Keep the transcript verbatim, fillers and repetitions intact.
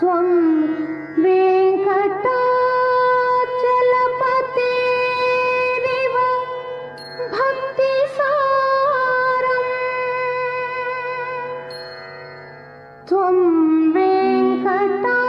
Tvam Venkata